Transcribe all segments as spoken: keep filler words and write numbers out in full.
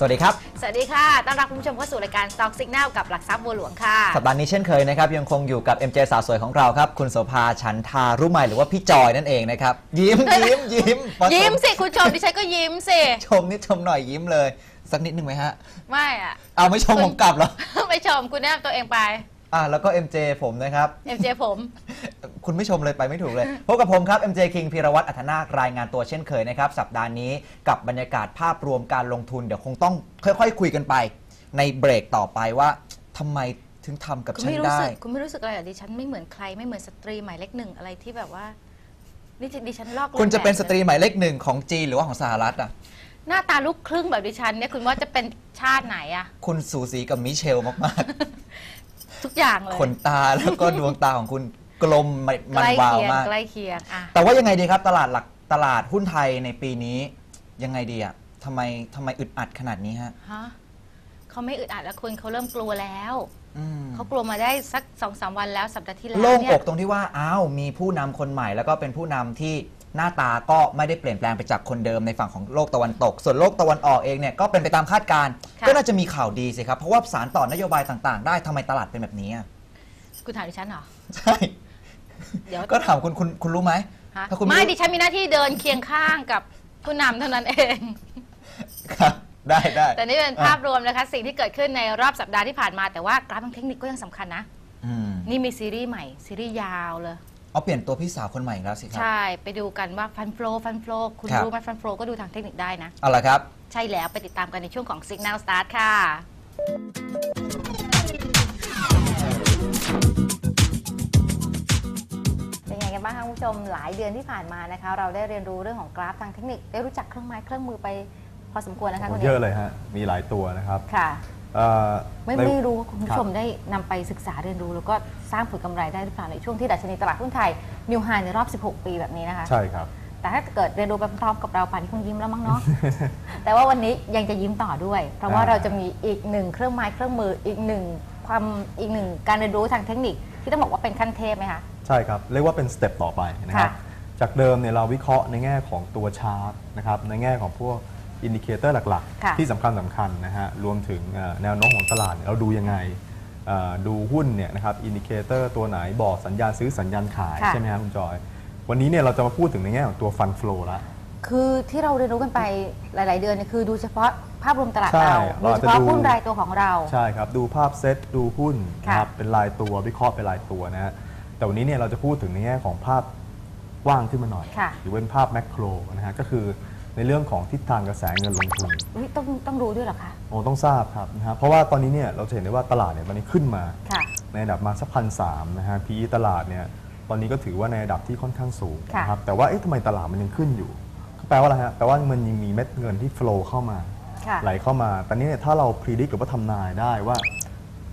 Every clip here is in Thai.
สวัสดีครับสวัสดีค่ะต้อนรับคุณผู้ชมเข้าสู่รายการ Stock Signal กับหลักทรัพย์บัวหลวงค่ะสัปดาห์นี้เช่นเคยนะครับยังคงอยู่กับ เอ็ม เจ สาวสวยของเราครับคุณโสภาฉันทารุไมหรือว่าพี่จอยนั่นเองนะครับยิ้มยิ้มยิ้มยิ้มสิคุณชมดิฉันก็ยิ้มสิชมนิดชมหน่อยยิ้มเลยสักนิดนึงไหมฮะไม่อ่ะเอาไม่ชมผมกลับหรอไม่ชมคุณแนบตัวเองไปอ่ะแล้วก็ เอ็ม เจ ผมนะครับ เอ็ม เจ ผมคุณไม่ชมเลยไปไม่ถูกเลยพบกับผมครับ เอ็ม เจ คิงพีรวัตรอัธนาครายงานตัวเช่นเคยนะครับสัปดาห์นี้กับบรรยากาศภาพรวมการลงทุนเดี๋ยวคงต้องค่อยๆคุยกันไปในเบรกต่อไปว่าทำไมถึงทำกับฉันได้คุณไม่รู้สึกอะไรอ่ะดิฉันไม่เหมือนใครไม่เหมือนสตรีหมายเลขหนึ่งอะไรที่แบบว่านี่ดิฉันลอกคุณจะเป็นสตรีหมายเลขหนึ่งของจีนหรือว่าของสหรัฐอ่ะหน้าตาลูกครึ่งแบบดิฉันเนี่ยคุณว่าจะเป็นชาติไหนอ่ะคุณสูสีกับมิเชลมากๆทุกอย่างเลยขนตาแล้วก็ดวงตาของคุณกลมมันวาวมากใกล้เคียงแต่ว่ายังไงดีครับตลาดหลักตลาดหุ้นไทยในปีนี้ยังไงดีอ่ะทำไมทำไมอึดอัดขนาดนี้ฮะฮะเขาไม่อึดอัดแล้วคุณเขาเริ่มกลัวแล้วเขากลัวมาได้สัก สองสาม วันแล้วสัปดาห์ที่แล้วโล่งอกตรงที่ว่าอ้าวมีผู้นำคนใหม่แล้วก็เป็นผู้นำที่หน้าตาก็ไม่ได้เปลี่ยนแปลงไปจากคนเดิมในฝั่งของโลกตะวันตกส่วนโลกตะวันออกเองเนี่ยก็เป็นไปตามคาดการณ์ก็น่าจะมีข่าวดีสิครับเพราะว่าสารต่อนโยบายต่างๆได้ทำไมตลาดเป็นแบบนี้คุณถามดิฉันเหรอใช่เดี๋ยวก็ถามคุณคุณคุณรู้ไหมไม่ดิฉันมีหน้าที่เดินเคียงข้างกับผู้นำเท่านั้นเองครับได้ได้แต่นี่เป็นภาพรวมนะคะสิ่งที่เกิดขึ้นในรอบสัปดาห์ที่ผ่านมาแต่ว่ากราฟทางเทคนิคก็ยังสำคัญนะนี่มีซีรีส์ใหม่ซีรีส์ยาวเลยเอาเปลี่ยนตัวพี่สาวคนใหม่แล้วสิครับใช่ไปดูกันว่าฟันโฟลฟันโฟลคุณรู้ไหมฟันโฟลก็ดูทางเทคนิคได้นะเอาล่ะครับใช่แล้วไปติดตามกันในช่วงของ Signal Start ค่ะบ้างค่ะคุณผู้ชมหลายเดือนที่ผ่านมานะคะเราได้เรียนรู้เรื่องของกราฟทางเทคนิคได้รู้จักเครื่องไม้เครื่องมือไปพอสมควรนะคะคุณเยอะเลยฮะมีหลายตัวนะครับค่ะไม่ไม่รู้คุณผู้ชมได้นำไปศึกษาเรียนรู้แล้วก็สร้างผลกำไรได้หรือเปล่าในช่วงที่ดัชนีตลาดหุ้นไทยนิวไฮในรอบสิบหกปีแบบนี้นะคะใช่ครับแต่ถ้าเกิดเรียนรู้ไปพร้อมกับเราป่านนี้คงยิ้มแล้วมั้งเนาะแต่ว่าวันนี้ยังจะยิ้มต่อด้วยเพราะว่าเราจะมีอีกหนึ่งเครื่องไม้เครื่องมืออีกหนึ่งความอีกหนึ่งการเรียนรู้ทางเทคนิคที่ต้องบอกว่าเป็นขั้นเทพไหมคะใช่ครับเรียกว่าเป็นสเต็ปต่อไปนะครับจากเดิมเนี่ยเราวิเคราะห์ในแง่ของตัวชาร์ตนะครับในแง่ของพวกอินดิเคเตอร์หลักๆที่สำคัญสำคัญนะฮะรวมถึงแนวโน้มของตลาดเราดูยังไงดูหุ้นเนี่ยนะครับอินดิเคเตอร์ตัวไหนบอกสัญญาณซื้อสัญญาณขายใช่ไหมครับคุณจอยวันนี้เนี่ยเราจะมาพูดถึงในแง่ของตัวฟันโฟล์ละคือที่เราเรียนรู้กันไปหลายๆเดือนเนี่ยคือดูเฉพาะภาพรวมตลาดเราโดยเฉพาะหุ้นรายตัวของเราใช่ครับดูภาพเซตดูหุ้นนะครับเป็นรายตัววิเคราะห์เป็นรายตัวนะฮะแต่วันนี้เนี่ยเราจะพูดถึงในแง่ของภาพกว้างขึ้นมาหน่อยหรือเป็นภาพแมกโรนะฮะก็คือในเรื่องของทิศทางกระแสเงินลงทุนต้องต้องรู้ด้วยหรอคะโอ้ต้องทราบครับนะฮะเพราะว่าตอนนี้เนี่ยเราเห็นได้ว่าตลาดเนี่ยตอนนี้ขึ้นมาในระดับมาสักพันสามนะฮะ พี อี ตลาดเนี่ยตอนนี้ก็ถือว่าในระดับที่ค่อนข้างสูงนะครับแต่ว่าเอ๊ะทำไมตลาดมันยังขึ้นอยู่แปลว่าอะไรฮะแปลว่ามันยังมีเม็ดเงินที่ฟลูเข้ามาไหลเข้ามาตอนนี้เนี่ยถ้าเราพิจิตรหรือว่าทำนายได้ว่า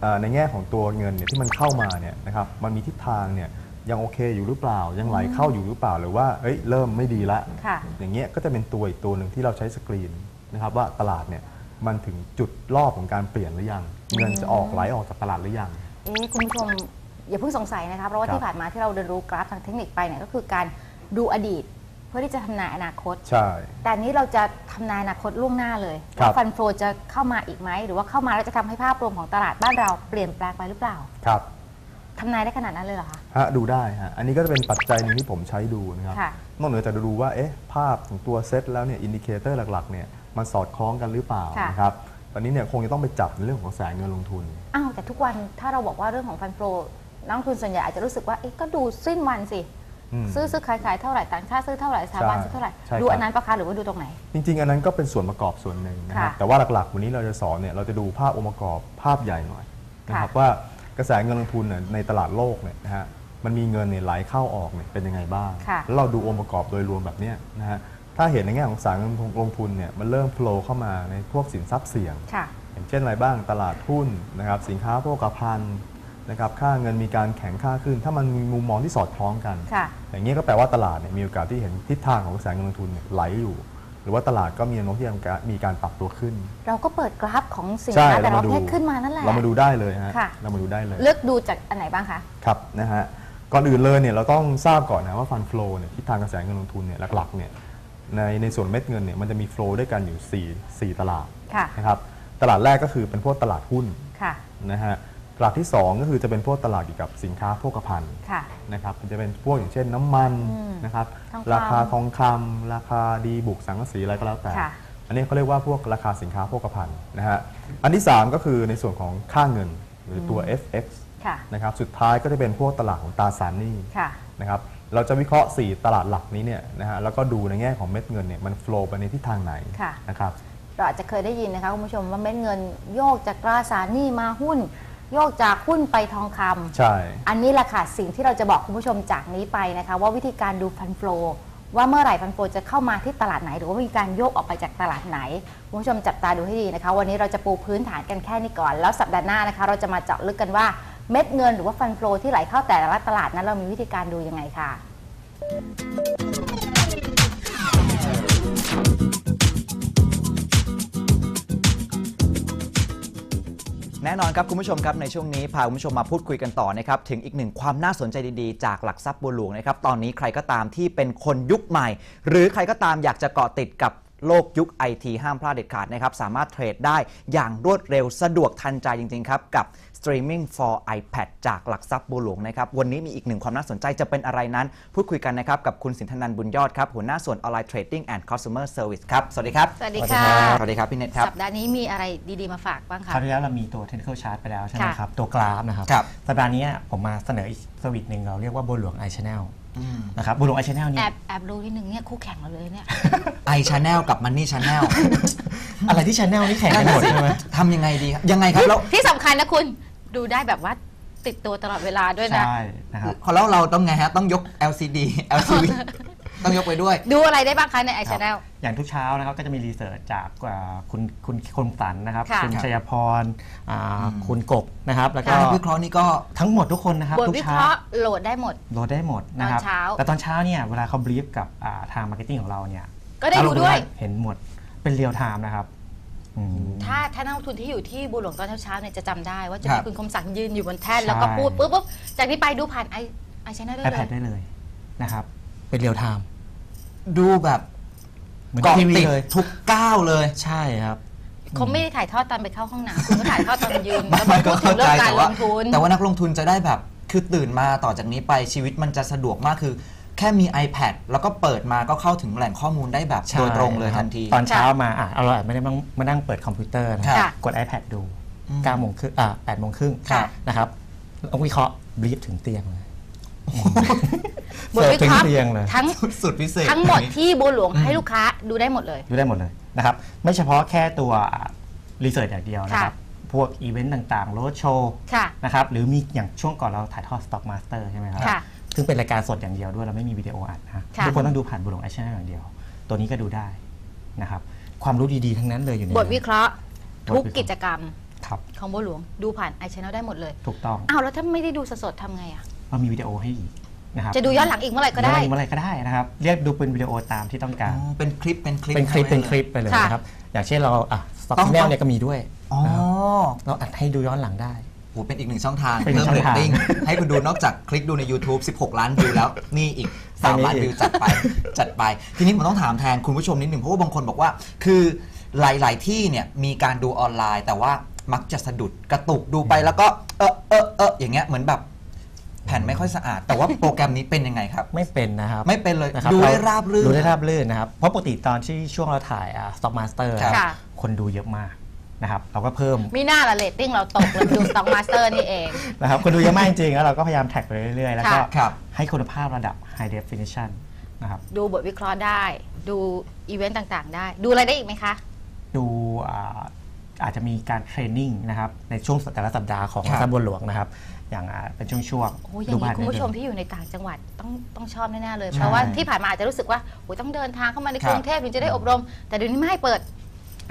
ในแง่ของตัวเงินเนี่ยที่มันเข้ามาเนี่ยนะครับมันมีทิศทางเนี่ยยังโอเคอยู่หรือเปล่ายังไหลเข้าอยู่หรือเปล่าหรือว่าเอ้ยเริ่มไม่ดีละอย่างเงี้ยก็จะเป็นตัวอีกตัวหนึ่งที่เราใช้สกรีนนะครับว่าตลาดเนี่ยมันถึงจุดรอบของการเปลี่ยนหรือยังเงินจะออกไหลออกจากตลาดหรือยังเอ๊ะคุณผู้ชมอย่าเพิ่งสงสัยนะคะเพราะว่าที่ผ่านมาที่เราเรียนรู้กราฟทางเทคนิคไปเนี่ยก็คือการดูอดีตเพื่อที่จะทำนายอนาคตใช่แต่นี้เราจะทำนายอนาคตล่วงหน้าเลยว่าฟันโฟลจะเข้ามาอีกไหมหรือว่าเข้ามาแล้วจะทำให้ภาพรวมของตลาดบ้านเราเปลี่ยนแปลงไปหรือเปล่าครับทำนายได้ขนาดนั้นเลยเหรอคะฮะดูได้ฮะอันนี้ก็จะเป็นปัจจัยหนึ่งที่ผมใช้ดูนะครับนอกเหนือจากดูว่าเอ๊ะภาพของตัวเซตแล้วเนี่ยอินดิเคเตอร์หลักๆเนี่ยมันสอดคล้องกันหรือเปล่านะครับตอนนี้เนี่ยคงจะต้องไปจับในเรื่องของแสงเงินลงทุนอ้าวแต่ทุกวันถ้าเราบอกว่าเรื่องของฟันโฟลนักลงทุนส่วนใหญ่อาจจะรู้สึกว่าเอ๊ะก็ดูสิ้นวันสิซื้อซื้อขายขายเท่าไหร่ต่างชาติซื้อเท่าไหร่สถาบันซื้อเท่าไหร่ดูอันนั้นปะคะหรือว่าดูตรงไหนจริงๆอันนั้นก็เป็นส่วนประกอบส่วนหนึ่งนะครับแต่ว่าหลักๆวันนี้เราจะสอนเนี่ยเราจะดูภาพองค์ประกอบภาพใหญ่หน่อยนะครับว่ากระแสเงินลงทุนในตลาดโลกเนี่ยนะฮะมันมีเงินเนี่ยไหลเข้าออกเนี่ยเป็นยังไงบ้างแล้วเราดูองค์ประกอบโดยรวมแบบเนี้ยนะฮะถ้าเห็นในแง่ของกระแสเงินลงทุนเนี่ยมันเริ่มโฟลว์เข้ามาในพวกสินทรัพย์เสี่ยงเช่นอะไรบ้างตลาดหุ้นนะครับสินค้าโภคภัณฑ์นะครับค่าเงินมีการแข็งค่าขึ้นถ้ามันมีมุมมองที่สอดคล้องกันอย่างนี้ก็แปลว่าตลาดเนี่ยมีโอกาสที่เห็นทิศทางของกระแสเงินลงทุนไหลอยู่หรือว่าตลาดก็มีแนวโน้มที่จะมีการปรับตัวขึ้นเราก็เปิดกราฟของสินค้าแต่ละประเภทขึ้นมานั่นแหละเรามาดูได้เลยฮะเรามาดูได้เลยเลือกดูจากอันไหนบ้างคะครับนะฮะก่อนอื่นเลยเนี่ยเราต้องทราบก่อนนะว่าฟันโฟลเนี่ยทิศทางกระแสเงินลงทุนเนี่ยหลักๆเนี่ยในในส่วนเม็ดเงินเนี่ยมันจะมีโฟลด้วยกันอยู่สี่ตลาด นะครับตลาดแรกก็คือเป็นพวกตลาดหุ้นนะฮะตลาดที่สองก็คือจะเป็นพวกตลาดเกี่ยวกับสินค้าโภคภัณฑ์นะครับจะเป็นพวกอย่างเช่นน้ำมันนะครับราคาทองคำราคาดีบุกสังกะสีอะไรก็แล้วแต่อันนี้เขาเรียกว่าพวกราคาสินค้าโภคภัณฑ์นะฮะอันที่สามก็คือในส่วนของค่าเงินหรือตัว เอฟ เอ็กซ์ นะครับสุดท้ายก็จะเป็นพวกตลาดของตราสารหนี้นะครับเราจะวิเคราะห์สี่ตลาดหลักนี้เนี่ยนะฮะแล้วก็ดูในแง่ของเม็ดเงินเนี่ยมันโฟลว์ไปในทิศทางไหนนะครับเราอาจจะเคยได้ยินนะคะคุณผู้ชมว่าเม็ดเงินโยกจากตราสารหนี้มาหุ้นโยกจากหุ้นไปทองคำใช่อันนี้แหละค่ะสิ่งที่เราจะบอกคุณผู้ชมจากนี้ไปนะคะว่าวิธีการดูฟันโฟลว์ว่าเมื่อไหร่ฟันโฟลว์จะเข้ามาที่ตลาดไหนหรือว่ามีการโยกออกไปจากตลาดไหนคุณผู้ชมจับตาดูให้ดีนะคะวันนี้เราจะปูพื้นฐานกันแค่นี้ก่อนแล้วสัปดาห์หน้านะคะเราจะมาเจาะลึกกันว่าเม็ดเงินหรือว่าฟันโฟลว์ที่ไหลเข้าแต่ละตลาดนั้นเรามีวิธีการดูยังไงค่ะแน่นอนครับคุณผู้ชมครับในช่วงนี้พาคุณผู้ชมมาพูดคุยกันต่อนะครับถึงอีกหนึ่งความน่าสนใจดีๆจากหลักทรัพย์บัวหลวงนะครับตอนนี้ใครก็ตามที่เป็นคนยุคใหม่หรือใครก็ตามอยากจะเกาะติดกับโลกยุค ไอ ที ห้ามพลาดเด็ดขาดนะครับสามารถเทรดได้อย่างรวดเร็วสะดวกทันใจจริงๆครับกับ Streaming for iPad จากหลักทรัพย์บัวหลวงนะครับวันนี้มีอีกหนึ่งความน่าสนใจจะเป็นอะไรนั้นพูดคุยกันนะครับกับคุณสินธนันท์บุญยอดครับหัวหน้าส่วน Online Trading and Consumer Service ครับสวัสดีครับสวัสดีค่ะสวัสดีครับพี่เนทครับสัปดาห์นี้มีอะไรดีๆมาฝากบ้างคะคราวที่แล้วเรามีตัว Technical Chart ไปแล้วใช่ไหมครับตัวกราฟนะครับสัปดาห์นี้ผมมาเสนออีกสวิตช์นึงเราเรียกว่าบัวหลวง ไอ Channelนะครับบัวหลวง ไอ Channel เนี่ยแอบแอบดูนิดนึงเนี่ยคู่แข่งเราเลยเนี่ย ไอ Channel กับ Money Channel อะไรที่ Channel นี่แข่งกันหมดใช่ไหมทำยังไงดียังไงครับแล้วที่สำคัญนะคุณดูได้แบบว่าติดตัวตลอดเวลาด้วยนะใช่นะครับแล้วเราต้องไงฮะต้องยก แอล ซี ดี แอล ซี วี ต้องยกไปด้วยดูอะไรได้บ้างคะใน ไอ Channel อย่างทุกเช้านะครับก็จะมีรีเสิร์ชจากคุณคุณคุณสันนะครับคุณชัยพรคุณกบนะครับแล้วก็วิเคราะห์นี่ก็ทั้งหมดทุกคนนะครับทุกเช้าโหลดได้หมดโหลดได้หมดนะครับแต่ตอนเช้าเนี่ยเวลาเขาบรีฟกับทางมาร์เก็ตติ้งของเราเนี่ยก็ได้ดูด้วยเห็นหมดเป็นเรียลไทม์นะครับถ้าถ้านักลงทุนที่อยู่ที่บัวหลวงตอนเช้าเนี่ยจะจำได้ว่าจะมีคุณคมสันยืนอยู่บนแท่นแล้วก็พูดปุ๊บปุ๊บจากนี้ไปดูผ่านไอไอแชนแนลได้เลยนะครับเป็นเรียลไทม์ดูแบบเกาะติดทุกก้าวเลยใช่ครับเขาไม่ได้ถ่ายทอดตอนไปเข้าห้องน้ำเขาถ่ายทอดตอนยืนแล้วมันก็ถึงเรื่องการลงทุนแต่ว่านักลงทุนจะได้แบบคือตื่นมาต่อจากนี้ไปชีวิตมันจะสะดวกมากคือแค่มี iPad แล้วก็เปิดมาก็เข้าถึงแหล่งข้อมูลได้แบบโดยตรงเลยทันทีตอนเช้ามาอ่ะเราไม่ได้มานั่งเปิดคอมพิวเตอร์กด iPad ดูเก้าโมงครึ่งอ่ะแปดโมงครึ่งนะครับเอาวิเคราะห์บรีฟถึงเตียงบทวิเคราะห์ทั้งสุดพิเศษทั้งหมดที่บัวหลวงให้ลูกค้าดูได้หมดเลยดูได้หมดเลยนะครับไม่เฉพาะแค่ตัวรีเสิร์ชอย่างเดียวนะครับพวกอีเวนต์ต่างๆโรดโชว์นะครับหรือมีอย่างช่วงก่อนเราถ่ายทอด Stock Master ใช่ไหมครับซึ่งเป็นรายการสดอย่างเดียวด้วยเราไม่มีวิดีโออัดนะทุกคนต้องดูผ่านบัวหลวง ไอ Channel อย่างเดียวตัวนี้ก็ดูได้นะครับความรู้ดีๆทั้งนั้นเลยอยู่ในบทวิเคราะห์ทุกกิจกรรมของบัวหลวงดูผ่าน ไอ Channel ได้หมดเลยถูกต้องอ้าวแล้วถ้าไม่ได้ดูสดๆทำไงอะเรามีวิดีโอให้อีกนะครับจะดูย้อนหลังอีกเมื่อไหร่ก็ได้เมื่อไหร่ก็ได้นะครับเรียกดูเป็นวิดีโอตามที่ต้องการเป็นคลิปเป็นคลิปเป็นคลิปเป็นคลิปไปเลยนะครับอย่างเช่นเราอ่ะStock Signal เนี่ยก็มีด้วยอ๋อเราอัดให้ดูย้อนหลังได้โหเป็นอีกหนึ่งช่องทางเพิ่มเรตติ้งให้คุณดูนอกจากคลิกดูใน YouTube สิบหกล้านวิวแล้วนี่อีกสามล้านวิวจัดไปจัดไปทีนี้ผมต้องถามแทนคุณผู้ชมนิดหนึ่งเพราะว่าบางคนบอกว่าคือหลายๆที่เนี่ยมีการดูออนไลน์แต่ว่ามักจะสะดุดกระตุกดูไปแล้วก็เออเออเอออย่างเงี้ยเหมือนแบบแผ่นไม่ค่อยสะอาดแต่ว่าโปรแกรมนี้เป็นยังไงครับไม่เป็นนะครับไม่เป็นเลยดูได้ราบรื่นดูได้ราบรื่นนะครับเพราะปกติตอนที่ช่วงเราถ่าย Stock Master คนดูเยอะมากนะครับเราก็เพิ่มมีหน้าละเรตติ้งเราตกเลยดู Stock Master นี่เองนะครับคนดูเยอะมากจริงๆแล้วเราก็พยายามแท็กไปเรื่อยๆแล้วก็ให้คุณภาพระดับ High Definition นะครับดูบทวิเคราะห์ได้ดูอีเวนต์ต่างๆได้ดูอะไรได้อีกไหมคะดูอาจจะมีการเทรนนิ่งนะครับในช่วงแต่ละสัปดาห์ของสำนักบัวหลวงนะครับอย่างเป็นช่วงๆดูบ้านคุณผู้ชมที่อยู่ในต่างจังหวัดต้องต้องชอบแน่ๆเลยเพราะว่าที่ผ่านมาอาจจะรู้สึกว่าโอ้ยต้องเดินทางเข้ามาในกรุงเทพถึงจะได้อบรมแต่เดี๋ยวนี้ไม่ให้เปิด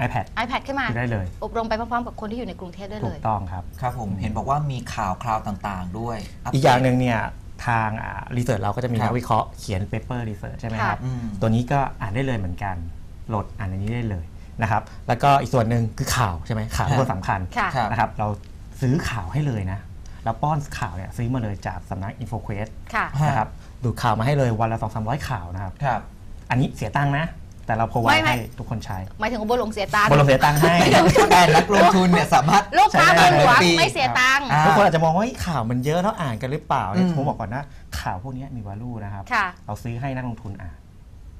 iPad iPad ขึ้นมาได้เลยอบรมไปพร้อมๆกับคนที่อยู่ในกรุงเทพได้เลยถูกต้องครับครับผมเห็นบอกว่ามีข่าวคราวต่างๆด้วยอีกอย่างหนึ่งเนี่ยทางรีเสิร์ชเราก็จะมีนักวิเคราะห์เขียนเปเปอร์รีเสิร์ชใช่ไหมครับตัวนี้ก็อ่านได้เลยเหมือนกันโหลดอ่านในนี้ได้เลยนะครับแล้วก็อีกส่วนหนึ่งคือข่าวใช่ไหมข่าวเป็นสำคัญนะครับเราซื้อข่าวให้เลยนะเราป้อนข่าวเนี่ยซื้อมาเลยจากสำนัก InfoQuest นะครับดูข่าวมาให้เลยวันละ สองถึงสามร้อย ข่าวนะครับอันนี้เสียตังค์นะ แต่เราพรอไวให้ทุกคนใช้หมายถึงว่าบนลงเสียตังค์บนลงเสียตังค์ให้แต่นักลงทุนเนี่ยสามารถลูกค้าเป็นหัวไม่เสียตังค์ทุกคนอาจจะมองว่าข่าวมันเยอะแล้วอ่านกันหรือเปล่าผมบอกก่อนนะข่าวพวกนี้มี value นะครับเราซื้อให้นักลงทุนอ่าน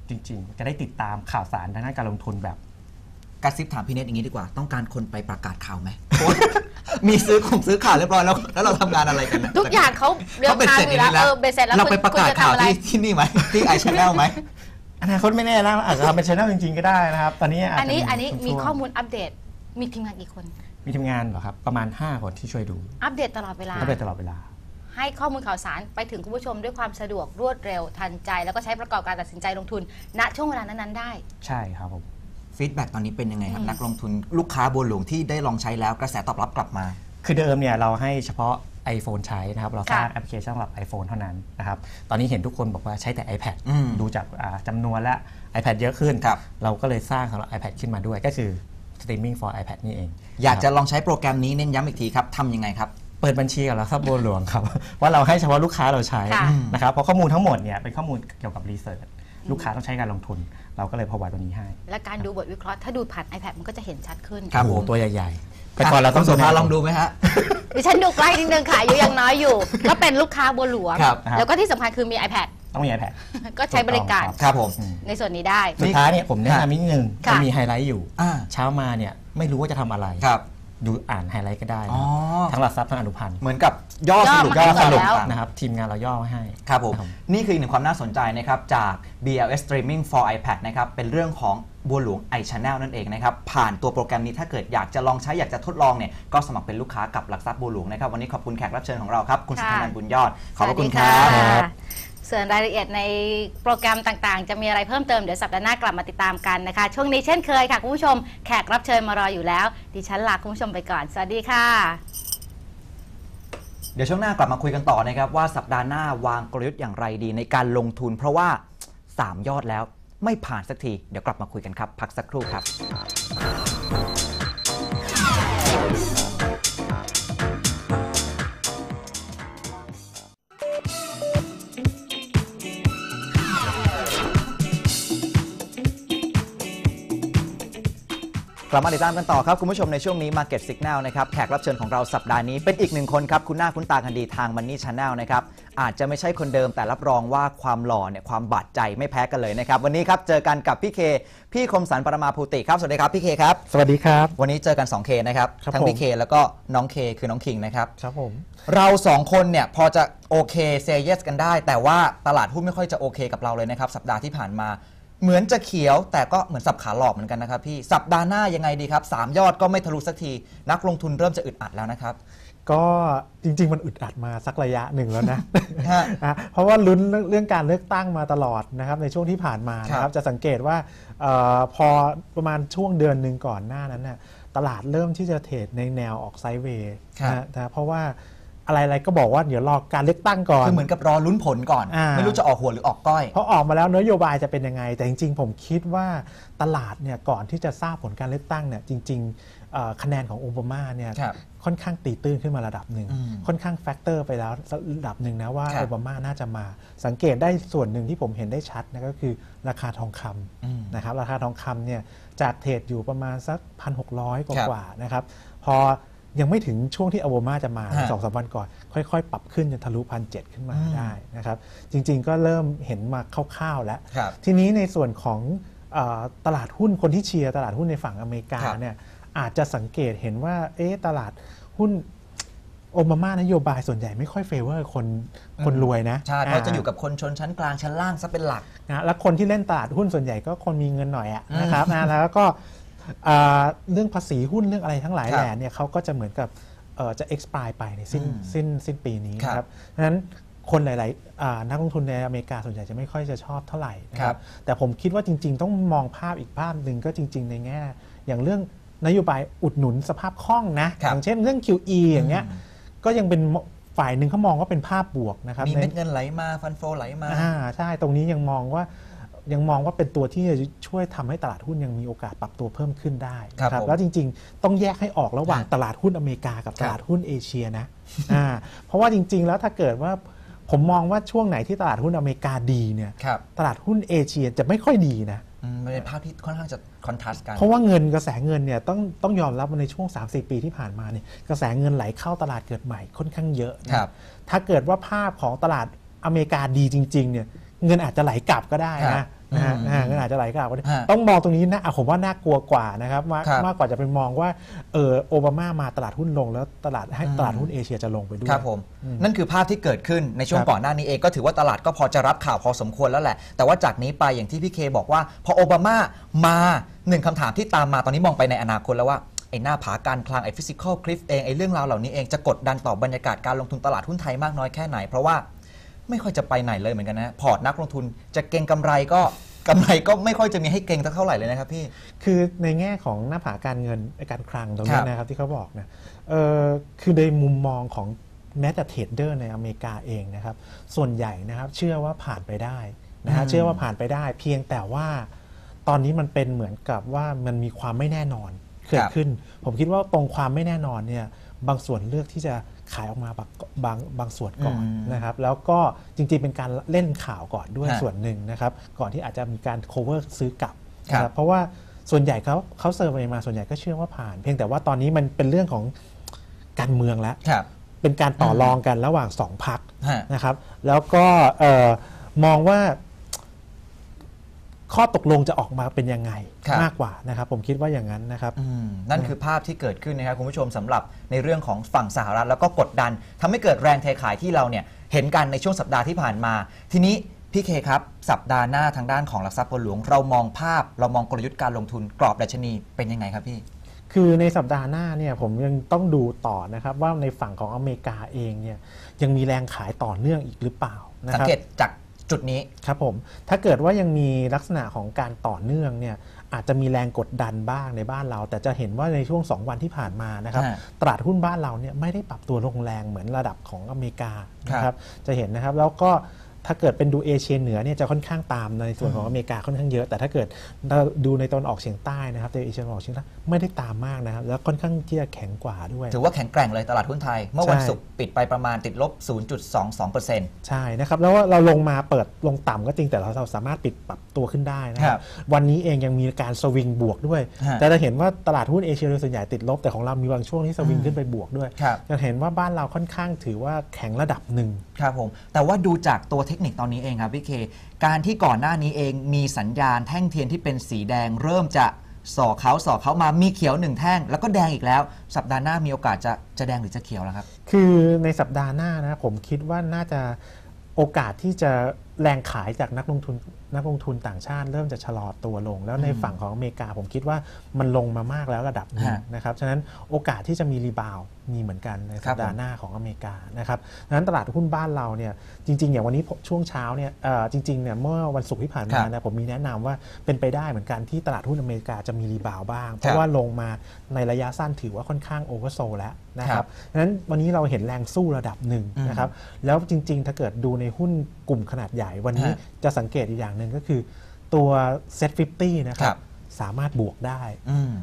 จริงๆจะได้ติดตามข่าวสารทางด้านการลงทุนแบบกระซิบถามพี่เนตอย่างนี้ดีกว่าต้องการคนไปประกาศข่าวไหม มีซื้อของซื้อข่าวเรียบร้อยแล้วแล้วเราทำงานอะไรกันทุกอย่างเขาเรียบร้อยแล้วเราไปประกาศข่าวที่ที่นี่ไหมที่ไอ Channel ไหมอนาคตไม่แน่นะอาจจะทำเป็น Channel จริงๆก็ได้นะครับตอนนี้อันนี้อันนี้มีข้อมูลอัปเดตมีทีมงานกี่คนมีทีมงานเหรอครับประมาณห้าคนที่ช่วยดูอัปเดตตลอดเวลาอัปเดตตลอดเวลาให้ข้อมูลข่าวสารไปถึงคุณผู้ชมด้วยความสะดวกรวดเร็วทันใจแล้วก็ใช้ประกอบการตัดสินใจลงทุนณช่วงเวลานั้นๆได้ใช่ครับผมฟีดแบ็กตอนนี้เป็นยังไงครับนักลงทุนลูกค้าบัวหลวงที่ได้ลองใช้แล้วกระแสตอบรับกลับมาคือเดิมเนี่ยเราให้เฉพาะ iPhone ใช้นะครับเราสร้างแอปพลิเคชันสำหรับ iPhone เท่านั้นนะครับตอนนี้เห็นทุกคนบอกว่าใช้แต่ iPad ดูจากจำนวนและ iPad เยอะขึ้นเราก็เลยสร้างสำหรับ iPad ขึ้นมาด้วยก็คือ Streaming for iPad นี่เองอยากจะลองใช้โปรแกรมนี้เน้นย้ำอีกทีครับทำยังไงครับเปิดบัญชีกับเราครับบัวหลวงครับว่าเราให้เฉพาะลูกค้าเราใช้นะครับเพราะข้อมูลทั้งหมดเนี่ยเป็นข้อมูลเกี่ยวกับรีเสิร์ชลูกค้าต้องใช้การลงทุนเราก็เลยพอวัดตัวนี้ให้และการดูบทวิเคราะห์ถ้าดูผ่าน iPad มันก็จะเห็นชัดขึ้นครับผมตัวใหญ่ๆแต่ก่อนเราต้องสภาลองดูไหมฮะดิฉันดูใกล้นิดนึงค่ะอยู่ยังน้อยอยู่ก็เป็นลูกค้าบัวหลวงแล้วก็ที่สำคัญคือมี iPad ต้องมี iPad ก็ใช้บริการครับผมในส่วนนี้ได้สุดท้ายเนี่ยผมแนะนำนิดนึงจะมีไฮไลท์อยู่เช้ามาเนี่ยไม่รู้ว่าจะทำอะไรดูอ่านไฮไลท์ก็ได้ทั้งหลักทรัพย์ทั้งอนุพันธ์เหมือนกับย่อสรุปย่อสรุปนะครับทีมงานเราย่อให้ครับผมนี่คืออีกหนึ่งความน่าสนใจนะครับจาก บี แอล เอส Streaming for iPad นะครับเป็นเรื่องของบัวหลวง ไอ Channel นั่นเองนะครับผ่านตัวโปรแกรมนี้ถ้าเกิดอยากจะลองใช้อยากจะทดลองเนี่ยก็สมัครเป็นลูกค้ากับหลักทรัพย์บัวหลวงนะครับวันนี้ขอบคุณแขกรับเชิญของเราครับคุณสุธนันท์บุญยอดขอบคุณครับส่วนรายละเอียดในโปรแกรมต่างๆจะมีอะไรเพิ่มเติมเดี๋ยวสัปดาห์หน้ากลับมาติดตามกันนะคะช่วงนี้เช่นเคยค่ะคุณผู้ชมแขกรับเชิญมารออยู่แล้วดิฉันลาคุณผู้ชมไปก่อนสวัสดีค่ะเดี๋ยวช่วงหน้ากลับมาคุยกันต่อนะครับว่าสัปดาห์หน้าวางกลยุทธ์อย่างไรดีในการลงทุนเพราะว่าสามยอดแล้วไม่ผ่านสักทีเดี๋ยวกลับมาคุยกันครับพักสักครู่ครับกลับมาติดตามกันต่อครับคุณผู้ชมในช่วงนี้ Market Signal นะครับแขกรับเชิญของเราสัปดาห์นี้เป็นอีกหนึ่งคนครับคุณหน้าคุณตากันดีทาง Money Channel นะครับอาจจะไม่ใช่คนเดิมแต่รับรองว่าความหล่อเนี่ยความบาดใจไม่แพ้กันเลยนะครับวันนี้ครับเจอกันกับพี่เคพี่คมสันปรมาภูติครับสวัสดีครับพี่เคครับสวัสดีครับวันนี้เจอกัน สองเค นะครับทั้งพี่เคแล้วก็น้องเคคือน้องคิงนะครับครับผมเราสองคนเนี่ยพอจะโอเคเซเยสกันได้แต่ว่าตลาดหุ้นไม่ค่อยจะโอเคกับเราเลยนะครับสัปดาห์ที่ผ่านมาเหมือนจะเขียวแต่ก็เหมือนสับขาหลอกเหมือนกันนะครับพี่สัปดาห์หน้ายังไงดีครับสามยอดก็ไม่ทะลุสักทีนักลงทุนเริ่มจะอึดอัดแล้วนะครับก็จริงๆมันอึดอัดมาสักระยะหนึ่งแล้วนะ เพราะว่าลุ้นเรื่องการเลือกตั้งมาตลอดนะครับในช่วงที่ผ่านมานะครับจะสังเกตว่าพอประมาณช่วงเดือนหนึ่งก่อนหน้านั้นนะตลาดเริ่มที่จะเทรดในแนวออกไซด์เวย์นะเพราะว่าอะไรๆก็บอกว่าเดี๋ยวรอการเลือกตั้งก่อนคือเหมือนกับรอลุ้นผลก่อนไม่รู้จะออกหัวหรือออกก้อยเพราะออกมาแล้วนโยบายจะเป็นยังไงแต่จริงๆผมคิดว่าตลาดเนี่ยก่อนที่จะทราบผลการเลือกตั้งเนี่ยจริงๆคะแนนของโอบามาเนี่ยค่อนข้างตีตื้นขึ้นมาระดับหนึ่งค่อนข้างแฟกเตอร์ไปแล้วระดับหนึ่งนะว่าโอบามาน่าจะมาสังเกตได้ส่วนหนึ่งที่ผมเห็นได้ชัดนะก็คือราคาทองคำนะครับราคาทองคำเนี่ยจากเทรดอยู่ประมาณสัก หนึ่งพันหกร้อย กว่าๆนะครับพอยังไม่ถึงช่วงที่อโวมาจะมา สองสาม วันก่อนค่อยๆปรับขึ้นจนทะลุ หนึ่งพันเจ็ดร้อย ขึ้นมาได้นะครับจริงๆก็เริ่มเห็นมาคร่าวๆแล้วทีนี้ในส่วนของตลาดหุ้นคนที่เชียร์ตลาดหุ้นในฝั่งอเมริกาเนี่ยอาจจะสังเกตเห็นว่าเอ๊ะตลาดหุ้นโอบามานโยบายส่วนใหญ่ไม่ค่อยเฟเวอร์คนคนรวยนะใช่เขาจะอยู่กับคนชนชั้นกลางชั้นล่างซะเป็นหลักนะแล้วคนที่เล่นตลาดหุ้นส่วนใหญ่ก็คนมีเงินหน่อยอะนะครับนะแล้วก็เรื่องภาษีหุ้นเรื่องอะไรทั้งหลายแหล่เนี่ยเขาก็จะเหมือนกับจะ expire ไปในสิ้นสิ้นสิ้นปีนี้ครับดังนั้นคนหลายๆนักลงทุนในอเมริกาส่วนใหญ่จะไม่ค่อยจะชอบเท่าไหร่นะครับแต่ผมคิดว่าจริงๆต้องมองภาพอีกภาพหนึ่งก็จริงๆในแง่อย่างเรื่องนโยบายอุดหนุนสภาพคล่องนะอย่างเช่นเรื่อง คิว อี อย่างเงี้ยก็ยังเป็นฝ่ายหนึ่งเขามองว่าเป็นภาพบวกนะครับมีเม็ดเงินไหลมาฟันโฟไหลมาใช่ตรงนี้ยังมองว่ายังมองว่าเป็นตัวที่จะช่วยทำให้ตลาดหุ้นยังมีโอกาสปรับตัวเพิ่มขึ้นได้ครับแล้วจริงๆต้องแยกให้ออกระหว่างตลาดหุ้นอเมริกากับตลาดหุ้นเอเชียนะ เพราะว่าจริงๆแล้วถ้าเกิดว่าผมมองว่าช่วงไหนที่ตลาดหุ้นอเมริกาดีเนี่ยตลาดหุ้นเอเชียจะไม่ค่อยดีนะ มันเป็นภาพที่ค่อนข้างจะคอนทราสต์กันเพราะว่าเงินกระแสเงินเนี่ยต้องต้องยอมรับว่าในช่วง สามถึงสี่ ปีที่ผ่านมาเนี่ยกระแสเงินไหลเข้าตลาดเกิดใหม่ค่อนข้างเยอะครับถ้าเกิดว่าภาพของตลาดอเมริกาดีจริงๆเนี่ยเงินอาจจะไหลกลับก็ได้นะนะฮะเงินอาจจะไหลกลับก็ได้ต้องมองตรงนี้นะผมว่าน่ากลัวกว่านะครับมากกว่าจะไปมองว่าเออโอบามามาตลาดหุ้นลงแล้วตลาดให้ตลาดหุ้นเอเชียจะลงไปด้วยครับผมนั่นคือภาพที่เกิดขึ้นในช่วงก่อนหน้านี้เองก็ถือว่าตลาดก็พอจะรับข่าวพอสมควรแล้วแหละแต่ว่าจากนี้ไปอย่างที่พี่เคบอกว่าพอโอบามามาหนึ่งคำถามที่ตามมาตอนนี้มองไปในอนาคตแล้วว่าไอ้หน้าผาการคลังไอ้ฟิสิคอลคลิฟเองไอ้เรื่องราวเหล่านี้เองจะกดดันต่อบรรยากาศการลงทุนตลาดหุ้นไทยมากน้อยแค่ไหนเพราะว่าไม่ค่อยจะไปไหนเลยเหมือนกันนะพอร์ตนักลงทุนจะเก็งกำไรก็กำไรก็ไม่ค่อยจะมีให้เก็งสักเท่าไหร่เลยนะครับพี่คือในแง่ของหน้าผาการเงินการคลังตรงนี้นะครับที่เขาบอกนะเออคือในมุมมองของแม้แต่เทรดเดอร์ในอเมริกาเองนะครับส่วนใหญ่นะครับเชื่อว่าผ่านไปได้นะฮะเชื่อว่าผ่านไปได้เพียงแต่ว่าตอนนี้มันเป็นเหมือนกับว่ามันมีความไม่แน่นอนเกิดขึ้นผมคิดว่าตรงความไม่แน่นอนเนี่ยบางส่วนเลือกที่จะขายออกมาบางบางบางส่วนก่อนนะครับแล้วก็จริงๆเป็นการเล่นข่าวก่อนด้วยส่วนหนึ่งนะครับก่อนที่อาจจะมีการ cover ซื้อกลับนะครับเพราะว่าส่วนใหญ่เขาเขาเซอร์เวย์มาส่วนใหญ่ก็เชื่อว่าผ่านเพียงแต่ว่าตอนนี้มันเป็นเรื่องของการเมืองแล้วเป็นการต่อรองกันระหว่างสองพรรคนะครับแล้วก็มองว่าข้อตกลงจะออกมาเป็นยังไงมากกว่านะครับผมคิดว่าอย่างนั้นนะครับนั่นคือภาพที่เกิดขึ้นนะครับคุณผู้ชมสำหรับในเรื่องของฝั่งสหรัฐแล้วก็กดดันทำให้เกิดแรงเทขายที่เราเนี่ยเห็นกันในช่วงสัปดาห์ที่ผ่านมาทีนี้พี่เคครับสัปดาห์หน้าทางด้านของหลักทรัพย์บัวหลวงเรามองภาพเรามองกลยุทธ์การลงทุนกรอบดัชนีเป็นยังไงครับพี่คือในสัปดาห์หน้าเนี่ยผมยังต้องดูต่อนะครับว่าในฝั่งของอเมริกาเองเนี่ยยังมีแรงขายต่อเนื่องอีกหรือเปล่าสังเกตจากจุดนี้ครับผมถ้าเกิดว่ายังมีลักษณะของการต่อเนื่องเนี่ยอาจจะมีแรงกดดันบ้างในบ้านเราแต่จะเห็นว่าในช่วงสองวันที่ผ่านมานะครับตลาดหุ้นบ้านเราเนี่ยไม่ได้ปรับตัวลงแรงเหมือนระดับของอเมริกานะครับจะเห็นนะครับแล้วก็ถ้าเกิดเป็นดูเอเชียเหนือเนี่ยจะค่อนข้างตามในส่วนของอเมริกาค่อนข้างเยอะแต่ถ้าเกิดดูในตอนออกเฉียงใต้นะครับในเอเชียตะวันออกเฉียงใต้ไม่ได้ตามมากนะครับแล้วค่อนข้างที่จะแข็งกว่าด้วยถือว่าแข็งแกร่งเลยตลาดหุ้นไทยเมื่อวันศุกร์ปิดไปประมาณติดลบ ศูนย์จุดสองสองเปอร์เซ็นต์ ใช่นะครับแล้วเราลงมาเปิดลงต่ำก็จริงแต่เราสามารถปิดปรับตัวขึ้นได้นะครับวันนี้เองยังมีการสวิงบวกด้วยแต่จะเห็นว่าตลาดหุ้นเอเชียโดยส่วนใหญ่ติดลบแต่ของเรามีบางช่วงที่สวิงขึ้นไปบวกด้วยจะเห็นว่าบ้านเราค่อนข้างถือว่าแข็งระดับหนึ่งครับผมแต่ว่าดูจากตัวเทคนิคตอนนี้เองครับพี่เคการที่ก่อนหน้านี้เองมีสัญญาณแท่งเทียนที่เป็นสีแดงเริ่มจะส่อเขาส่อเขามามีเขียวหนึ่งแท่งแล้วก็แดงอีกแล้วสัปดาห์หน้ามีโอกาสจะจะแดงหรือจะเขียวแล้วครับคือในสัปดาห์หน้านะผมคิดว่าน่าจะโอกาสที่จะแรงขายจากนักลงทุนนักลงทุนต่างชาติเริ่มจะชะลอตัวลงแล้วในฝั่งของอเมริกาผมคิดว่ามันลงมามากแล้วระดับนึงนะครับฉะนั้นโอกาสที่จะมีรีบาวมีเหมือนกันในสัปดาห์หน้าของอเมริกานะครับดังนั้นตลาดหุ้นบ้านเราเนี่ยจริงๆอย่างวันนี้ช่วงเช้าเนี่ยจริงๆเนี่ยเมื่อวันศุกร์ที่ผ่านมานะผมมีแนะนำว่าเป็นไปได้เหมือนกันที่ตลาดหุ้นอเมริกาจะมีรีบาวบ้างเพราะว่าลงมาในระยะสั้นถือว่าค่อนข้างโอเวอร์โซลแล้วนะครับดังนั้นวันนี้เราเห็นแรงสู้ระดับหนึ่งนะครับแล้วจริงๆถ้าเกิดดูในหุ้นกลุ่มขนาดใหญ่วันนี้จะสังเกตอีกอย่างหนึ่งก็คือตัว Set ห้าสิบนะครับสามารถบวกได้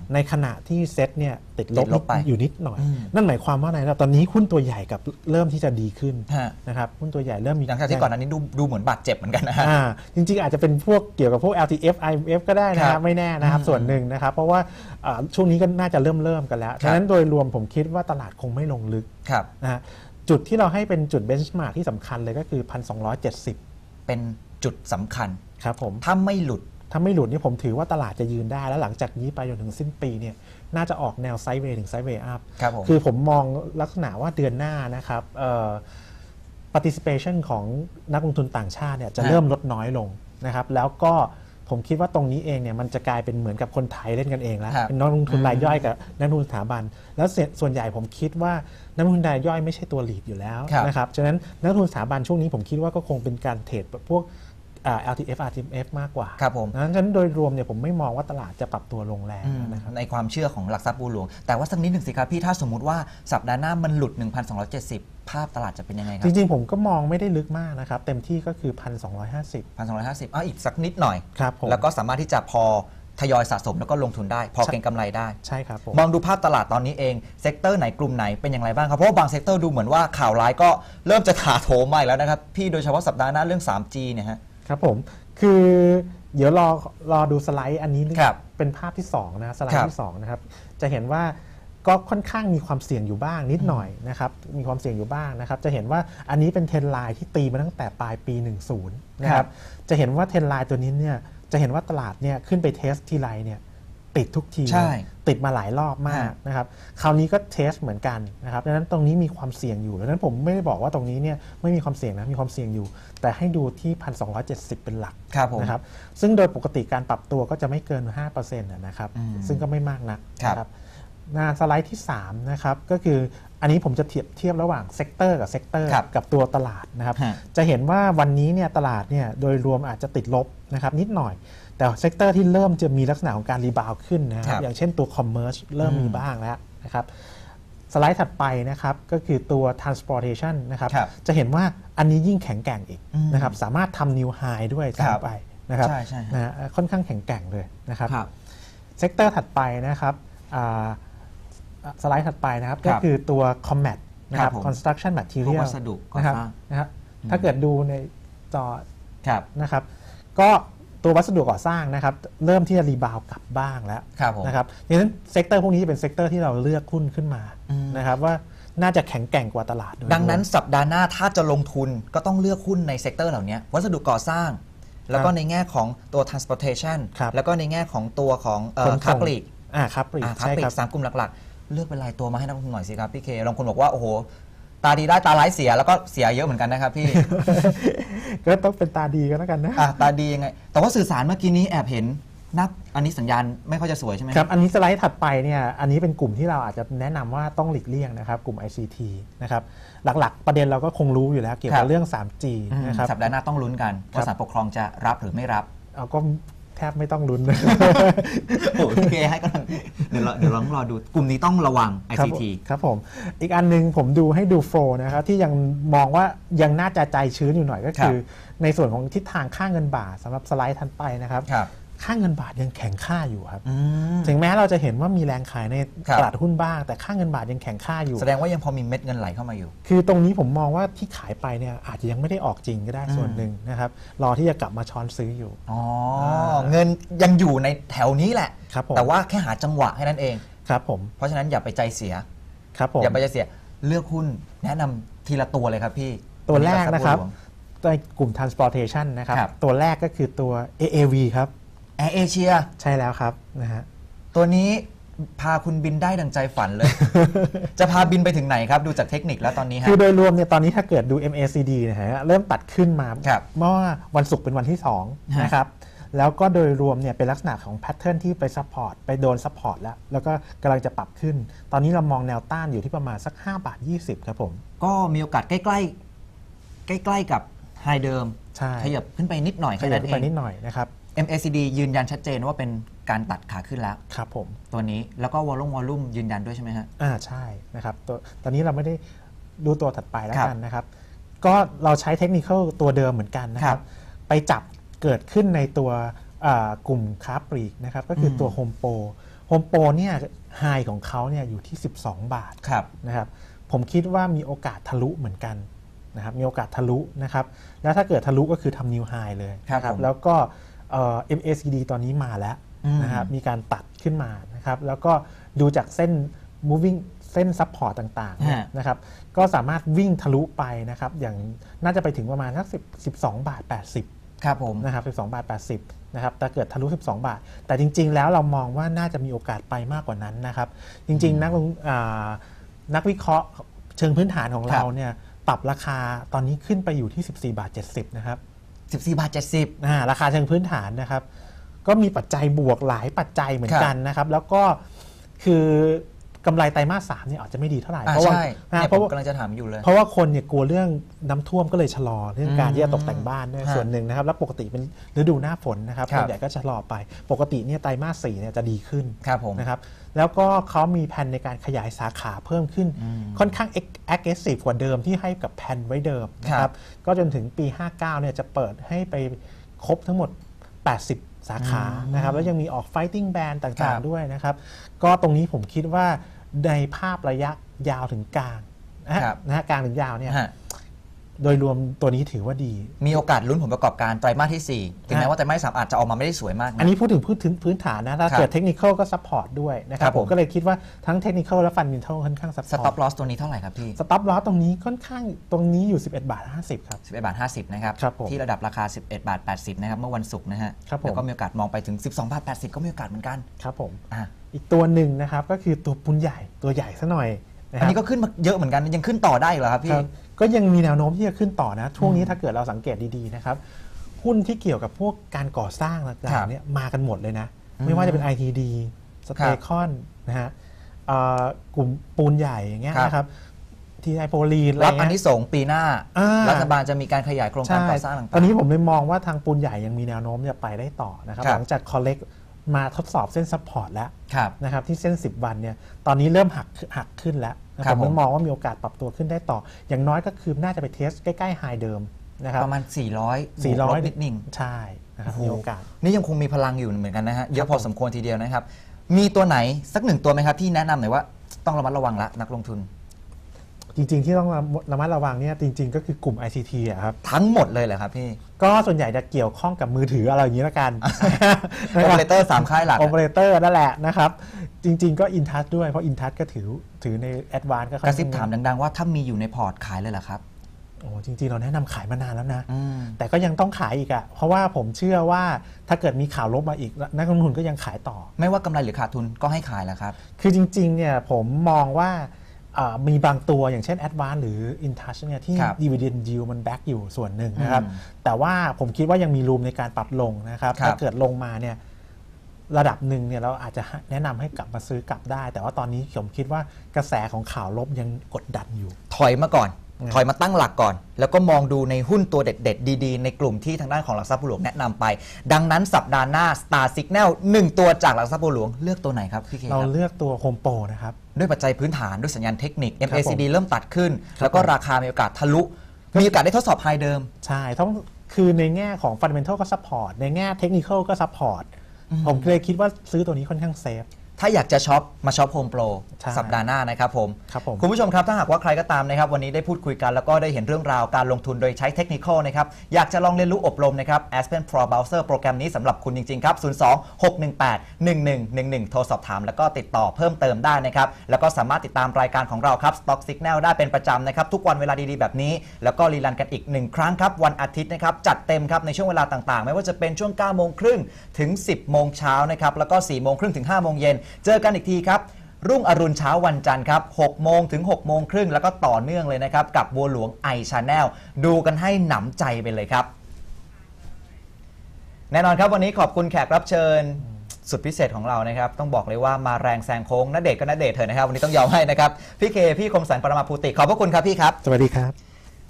ในขณะที่เซ็ตเนี่ยติดลบอยู่นิดหน่อยนั่นหมายความว่าอะไรครับตอนนี้หุ้นตัวใหญ่กับเริ่มที่จะดีขึ้นนะครับหุ้นตัวใหญ่เริ่มมีหลังจากที่ก่อนอันนี้ดูดูเหมือนบาดเจ็บเหมือนกันนะฮะจริงๆอาจจะเป็นพวกเกี่ยวกับพวก แอล ที เอฟ ไอ เอฟ ก็ได้นะครับไม่แน่นะครับส่วนหนึ่งนะครับเพราะว่าช่วงนี้ก็น่าจะเริ่มเริ่มกันแล้วฉะนั้นโดยรวมผมคิดว่าตลาดคงไม่ลงลึกนะจุดที่เราให้เป็นจุดเบนช์มาร์กที่สำคัญเลยก็คือ หนึ่งพันสองร้อยเจ็ดสิบ เป็นจุดสำคัญครับผมถ้าไม่หลุดถ้าไม่หลุดนี่ผมถือว่าตลาดจะยืนได้แล้วหลังจากนี้ไปจนถึงสิ้นปีเนี่ยน่าจะออกแนวไซด์เวย์ถึงไซด์เวย์อัพคือผมมองลักษณะว่าเดือนหน้านะครับ participation ของนักลงทุนต่างชาติเนี่ยจะเริ่มลดน้อยลงนะครับแล้วก็ผมคิดว่าตรงนี้เองเนี่ยมันจะกลายเป็นเหมือนกับคนไทยเล่นกันเองแล้วเป็นนักลงทุนรายย่อยกับนักลงทุนสถาบันแล้วส่วนใหญ่ผมคิดว่านักลงทุนรายย่อยไม่ใช่ตัวลีดอยู่แล้วนะครับฉะนั้นนักลงทุนสถาบันช่วงนี้ผมคิดว่าก็คงเป็นการเทรดพวกแอล ที เอฟ อาร์ ที เอฟ มากกว่าครับผมฉะนั้นโดยรวมเนี่ยผมไม่มองว่าตลาดจะปรับตัวลงแรงนะครับในความเชื่อของหลักทรัพย์บัวหลวงแต่ว่าสักนิดหนึ่งสิครับพี่ถ้าสมมุติว่าสัปดาห์หน้ามันหลุด หนึ่งพันสองร้อยเจ็ดสิบ ภาพตลาดจะเป็นยังไงครับจริงๆผมก็มองไม่ได้ลึกมากนะครับเต็มที่ก็คือ หนึ่งพันสองร้อยห้าสิบ หนึ่งพันสองร้อยห้าสิบ อ้าวอีกสักนิดหน่อยครับผมแล้วก็สามารถที่จะพอทยอยสะสมแล้วก็ลงทุนได้พอเก็งกำไรได้ใช่ครับมองดูภาพตลาดตอนนี้เองเซกเตอร์ไหนกลุ่มไหนเป็นอย่างไรบ้างครับเพราะว่าบางเซกเตอร์ดูเหมือนว่าข่าวร้ายก็เริ่มจะถาโถมมาแล้วนะครับพี่โดยเฉพาะสัปดาห์หน้าเรื่อง ทรีจี เนี่ยฮะครับผมคือ เดี๋ยวรอรอดูสไลด์อันนี้เป็นภาพที่สองนะสไลด์ที่สองนะครับจะเห็นว่าก็ค่อนข้างมีความเสี่ยงอยู่บ้างนิดหน่อยนะครับมีความเสี่ยงอยู่บ้างนะครับจะเห็นว่าอันนี้เป็นเทรนด์ไลน์ที่ตีมาตั้งแต่ปลายปีหนึ่งศูนย์นะครับจะเห็นว่าเทรนด์ไลน์ตัวนี้เนี่ยจะเห็นว่าตลาดเนี่ยขึ้นไปเทสทีไรเนี่ยติดทุกทีติดมาหลายรอบมากนะครับคราวนี้ก็เทสเหมือนกันนะครับดังนั้นตรงนี้มีความเสี่ยงอยู่ดังนั้นผมไม่ได้บอกว่าตรงนี้เนี่ยไม่มีความเสี่ยงนะมีความเสี่ยงอยู่แต่ให้ดูที่ หนึ่งพันสองร้อยเจ็ดสิบ เป็นหลักนะครับซึ่งโดยปกติการปรับตัวก็จะไม่เกิน ห้าเปอร์เซ็นต์ นะครับซึ่งก็ไม่มากนักนะครับหน้าสไลด์ที่สามนะครับก็คืออันนี้ผมจะเทียบเทียบระหว่างเซกเตอร์กับเซกเตอร์กับตัวตลาดนะครับจะเห็นว่าวันนี้เนี่ยตลาดเนี่ยโดยรวมอาจจะติดลบนะครับนิดหน่อยแต่เซกเตอร์ที่เริ่มจะมีลักษณะของการรีบาวขึ้นนะครับอย่างเช่นตัวคอมเมอร์สเริ่มมีบ้างแล้วนะครับสไลด์ถัดไปนะครับก็คือตัว transportation นะครับจะเห็นว่าอันนี้ยิ่งแข็งแกร่งอีกนะครับสามารถทำนิวไฮด้วยซ้ำไปนะครับนะค่อนข้างแข็งแกร่งเลยนะครับเซกเตอร์ถัดไปนะครับสไลด์ถัดไปนะครับก็คือตัว Comat นะครับ Construction Material วัสดุนะครับนะครับถ้าเกิดดูในจอนะครับก็ตัววัสดุก่อสร้างนะครับเริ่มที่จะรีบาวกลับบ้างแล้วนะครับดังนั้นเซกเตอร์พวกนี้จะเป็นเซกเตอร์ที่เราเลือกหุ้นขึ้นมานะครับว่าน่าจะแข็งแกร่งกว่าตลาดดังนั้นสัปดาห์หน้าถ้าจะลงทุนก็ต้องเลือกหุ้นในเซกเตอร์เหล่านี้วัสดุก่อสร้างแล้วก็ในแง่ของตัว transportation แล้วก็ในแง่ของตัวของค้าปลีกอ่าค้าปลีกสามกลุ่มหลักเลือกเป็นรายตัวมาให้นักลงทุนหน่อยสิครับพี่เคบางคนบอกว่าโอ้โหตาดีได้ตาร้ายเสียแล้วก็เสียเยอะเหมือนกันนะครับพี่ก็ต้องเป็นตาดีกันแล้วกันนะตาดียังไงแต่ว่าสื่อสารเมื่อกี้นี้แอบเห็นนับอันนี้สัญญาณไม่ค่อยจะสวยใช่ไหมครับอันนี้สไลด์ถัดไปเนี่ยอันนี้เป็นกลุ่มที่เราอาจจะแนะนำว่าต้องหลีกเลี่ยงนะครับกลุ่ม ไอ ซี ที นะครับหลักๆประเด็นเราก็คงรู้อยู่แล้วเกี่ยวกับเรื่อง สามจี นะครับสัปดาห์หน้าต้องลุ้นกันว่าศาลปกครองจะรับหรือไม่รับเอาก็แทบไม่ต้องลุ้นเลยโอ้พี่เคให้กำลังเดี๋ยวเดี๋ยวลองรอดูกลุ่มนี้ต้องระวัง ไอ ซี ที ครับผมอีกอันนึงผมดูให้ดูโฟล์นะครับที่ยังมองว่ายังน่าจะใจชื้นอยู่หน่อยก็คือในส่วนของทิศทางค่าเงินบาทสำหรับสไลด์ทันไปนะครับค่าเงินบาทยังแข็งค่าอยู่ครับถึงแม้เราจะเห็นว่ามีแรงขายในตลาดหุ้นบ้างแต่ค่าเงินบาทยังแข็งค่าอยู่แสดงว่ายังพอมีเม็ดเงินไหลเข้ามาอยู่คือตรงนี้ผมมองว่าที่ขายไปเนี่ยอาจจะยังไม่ได้ออกจริงก็ได้ส่วนหนึ่งนะครับรอที่จะกลับมาช้อนซื้ออยู่อ๋อเงินยังอยู่ในแถวนี้แหละแต่ว่าแค่หาจังหวะแค่นั้นเองครับผมเพราะฉะนั้นอย่าไปใจเสียครับผมอย่าไปใจเสียเลือกหุ้นแนะนำทีละตัวเลยครับพี่ตัวแรกนะครับในกลุ่ม transportation นะครับตัวแรกก็คือตัว เอ เอ วี ครับแอร์เอเชียใช่แล้วครับนะฮะตัวนี้พาคุณบินได้ดังใจฝันเลย จะพาบินไปถึงไหนครับดูจากเทคนิคแล้วตอนนี้ฮะคือโดยรวมเนี่ยตอนนี้ถ้าเกิดดู เอ็ม เอ ซี ดี นะฮะเริ่มตัดขึ้นมาเมื่อวันศุกร์เป็นวันที่สองนะครับแล้วก็โดยรวมเนี่ยเป็นลักษณะของแพทเทิร์นที่ไปซัพพอร์ตไปโดนซัพพอร์ตแล้วแล้วก็กำลังจะปรับขึ้นตอนนี้เรามองแนวต้านอยู่ที่ประมาณสักห้าบาทยี่สิบครับผมก็มีโอกาสใกล้ใกล้ใกล้ใกล้กับไฮเดิมขยับขึ้นไปนิดหน่อยขยับขึ้นไปนิดหน่อยนะครับเอ็ม เอ ซี ดี ยืนยันชัดเจนว่าเป็นการตัดขาขึ้นแล้วครับผมตัวนี้แล้วก็วอลลุ่มวอลลุ่มยืนยันด้วยใช่ไหมฮะอ่าใช่นะครับตัวตอนนี้เราไม่ได้ดูตัวถัดไปแล้วกันนะครับก็เราใช้เทคนิคตัวเดิมเหมือนกันนะครับไปจับเกิดขึ้นในตัวกลุ่มค้าปลีกนะครับก็คือตัวโฮมโปรโฮมโปรเนี่ยไฮของเขาเนี่ยอยู่ที่สิบสองบาทนะครับผมคิดว่ามีโอกาสทะลุเหมือนกันนะครับมีโอกาสทะลุนะครับแล้วถ้าเกิดทะลุก็คือทำนิวไฮเลยครับแล้วก็เอ็ม เอ ซี ดี ตอนนี้มาแล้วนะครับมีการตัดขึ้นมานะครับแล้วก็ดูจากเส้น moving เส้น support ต่างๆนะครับก็สามารถวิ่งทะลุไปนะครับอย่างน่าจะไปถึงประมาณสักสิบสองบาทแปดสิบครับผมนะครับสิบสองบาทแปดสิบนะครับแต่เกิดทะลุสิบสองบาทแต่จริงๆแล้วเรามองว่าน่าจะมีโอกาสไปมากกว่านั้นนะครับจริงๆนักนักวิเคราะห์เชิงพื้นฐานของเราเนี่ยปรับราคาตอนนี้ขึ้นไปอยู่ที่สิบสี่บาทเจ็ดสิบนะครับสิบสี่บาทเจ็ดสิบนะราคาเชิงพื้นฐานนะครับก็มีปัจจัยบวกหลายปัจจัยเหมือนกันนะครับแล้วก็คือกำไรไตรมาสสามเนี่ยอาจจะไม่ดีเท่าไหร่เพราะว่าเพราะว่ากำลังจะถามอยู่เลยเพราะว่าคนเนี่ยกลัวเรื่องน้ำท่วมก็เลยชะลอเรื่องการที่จะตกแต่งบ้านด้วยส่วนหนึ่งนะครับแล้วปกติเป็นฤดูหน้าฝนนะครับส่วนใหญ่ก็ชะลอไปปกติเนี่ยไตรมาสสี่เนี่ยจะดีขึ้นนะครับแล้วก็เขามีแผนในการขยายสาขาเพิ่มขึ้นค่อนข้าง aggressive กว่าเดิมที่ให้กับแผนไว้เดิมนะครับก็จนถึงปีห้าเก้าเนี่ยจะเปิดให้ไปครบทั้งหมดแปดสิบสาขานะครับแล้วยังมีออก fighting band ต่างๆด้วยนะครับก็ตรงนี้ผมคิดว่าในภาพระยะยาวถึงกลางนะฮะกลางถึงยาวเนี่ย โดยรวมตัวนี้ถือว่าดีมีโอกาสลุ้นผลประกอบการไตรมาสที่สี่ถึงแม้ว่าไตรมาสสามอาจจะออกมาไม่ได้สวยมากนะอันนี้พูดถึงพื้นถึงพื้นฐานนะถ้าเกิดเทคนิคอลก็ซัพพอร์ตด้วยนะครับผมก็เลยคิดว่าทั้งเทคนิคอลและฟันดินเทลค่อนข้างซัพพอร์ตสต็อปลอสตัวนี้เท่าไหร่ครับพี่สต็อปลอสตรงนี้ค่อนข้างตรงนี้อยู่สิบเอ็ดบาทห้าสิบครับสิบเอ็ดบาทห้าสิบนะครับที่ระดับราคาสิบเอ็ดบาทแปดสิบนะครับเมื่อวันศุกร์นะฮะแล้วก็มีโอกาสมองไปถึงสิบสองบาทแปดสิบก็มีโอกาสเหมือนกันครับผมอีกตัวหนึ่งนะครับก็คือตัวปูนใหญ่ตัวใหญ่ซะหน่อยอันนี้ก็ขึ้นมาเยอะเหมือนกันยังขึ้นต่อได้เหรอครับพี่ก็ยังมีแนวโน้มที่จะขึ้นต่อนะช่วงนี้ถ้าเกิดเราสังเกตดีๆนะครับหุ้นที่เกี่ยวกับพวกการก่อสร้างต่างๆเนี่ยมากันหมดเลยนะไม่ว่าจะเป็น ไอ ที ดี สเตคอนนะฮะกลุ่มปูนใหญ่อย่างเงี้ยนะครับทีไอโพลีนรับอันที่สองปีหน้ารัฐบาลจะมีการขยายโครงการก่อสร้างต่างๆตอนนี้ผมเลยมองว่าทางปูนใหญ่ยังมีแนวโน้มจะไปได้ต่อนะครับหลังจากคอลเลกมาทดสอบเส้นซัพพอร์ตแล้วนะครับที่เส้นสิบวันเนี่ยตอนนี้เริ่มหักหักขึ้นแล้วนะครับผมมองว่ามีโอกาสปรับตัวขึ้นได้ต่ออย่างน้อยก็คือน่าจะไปเทสใกล้ๆไฮเดิมนะครับประมาณสี่ร้อย สี่ร้อยนิดนึงใช่นะครับมีโอกาสนี่ยังคงมีพลังอยู่เหมือนกันนะฮะเยอะพอสมควรทีเดียวนะครับมีตัวไหนสักหนึ่งตัวไหมครับที่แนะนำหน่อยว่าต้องระมัดระวังละนักลงทุนจริงๆที่ต้องระมัดระวังเนี่ยจริงๆก็คือกลุ่ม ไอ ซี ที อะครับทั้งหมดเลยเหรอครับพี่ก็ส่วนใหญ่จะเกี่ยวข้องกับมือถืออะไรอย่างนี้ละกันโอเปอเรเตอร์สามค่ายหลักโอเปอเรเตอร์นั่นแหละนะครับจริงๆก็อินทัชด้วยเพราะอินทัชก็ถือถือในแอดวานซ์ก็กระซิบถามดังๆว่าถ้ามีอยู่ในพอร์ตขายเลยเหรอครับโอ้จริงๆเราแนะนำขายมานานแล้วนะแต่ก็ยังต้องขายอีกอะเพราะว่าผมเชื่อว่าถ้าเกิดมีข่าวลบมาอีกนักลงทุนก็ยังขายต่อไม่ว่ากำไรหรือขาดทุนก็ให้ขายแหละครับคือจริงๆเนี่ยผมมองว่ามีบางตัวอย่างเช่น Advance หรือ InTouch เนี่ยที่ Dividend Yield มันแบ็กอยู่ส่วนหนึ่งนะครับแต่ว่าผมคิดว่ายังมีรูมในการปรับลงนะครับถ้าเกิดลงมาเนี่ยระดับหนึ่งเนี่ยเราอาจจะแนะนำให้กลับมาซื้อกลับได้แต่ว่าตอนนี้ผมคิดว่ากระแสของข่าวลบยังกดดันอยู่ถอยมาก่อนถอยมาตั้งหลักก่อนแล้วก็มองดูในหุ้นตัวเด็ดๆดีๆในกลุ่มที่ทางด้านของหลักทรัพย์บัวหลวงแนะนำไปดังนั้นสัปดาห์หน้า Stock Signal หนึ่งตัวจากหลักทรัพย์บัวหลวงเลือกตัวไหนครับพี่เคเราเลือกตัว Home Pro นะครับด้วยปัจจัยพื้นฐานด้วยสัญญาณเทคนิค เอ็ม เอ ซี ดี เริ่มตัดขึ้นแล้วก็ราคามีโอกาสทะลุมีโอกาสได้ทดสอบไฮเดิมใช่ต้องคือในแง่ของ Fundamental ก็ซัพพอร์ตในแง่ Technical ก็ซัพพอร์ตผมเลยคิดว่าซื้อตัวนี้ค่อนข้างเซฟถ้าอยากจะช็อปมาช็อปโฮมโปรสัปดาห์หน้านะครับผมคุณผู้ชมครับถ้าหากว่าใครก็ตามนะครับวันนี้ได้พูดคุยกันแล้วก็ได้เห็นเรื่องราวการลงทุนโดยใช้เทคนิคนะครับอยากจะลองเรียนรู้อบรมนะครับ Aspen Pro Browser โปรแกรมนี้สำหรับคุณจริงๆครับศูนย์สอง หกหนึ่งแปด หนึ่งหนึ่งหนึ่งหนึ่งโทรสอบถามแล้วก็ติดต่อเพิ่มเติมได้นะครับแล้วก็สามารถติดตามรายการของเราครับ Stock Signal ได้เป็นประจำนะครับทุกวันเวลาดีๆแบบนี้แล้วก็รีรันกันอีกหนึ่งครั้งครับวันอาทิตย์นะครับจัดเต็มครับในช่วงเวลาต่างๆไม่ว่าจะเป็นช่วง เก้าโมงครึ่ง ถึง สิบโมงเช้านะครับแล้วก็ สี่โมงครึ่ง ถึง ห้าโมงเย็นเจอกันอีกทีครับรุ่งอรุณเช้าวันจันทร์ครับ หกโมงถึง หกโมงครึ่งแล้วก็ต่อเนื่องเลยนะครับกับบัวหลวง ไอ Channel ดูกันให้หนำใจไปเลยครับแน่นอนครับวันนี้ขอบคุณแขกรับเชิญสุดพิเศษของเรานะครับต้องบอกเลยว่ามาแรงแซงโค้งณเดชน์ก็ณเดชน์เถอะนะครับวันนี้ต้องยอมให้นะครับพี่เคพี่คมสันปรมาภูติขอบพระคุณครับพี่ครับสวัสดีครับ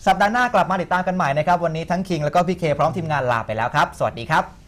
สัปดาห์หน้ากลับมาติดตามกันใหม่นะครับวันนี้ทั้งคิงแล้วก็พี่เคพร้อมทีมงานลาไปแล้วครับสวัสดีครับ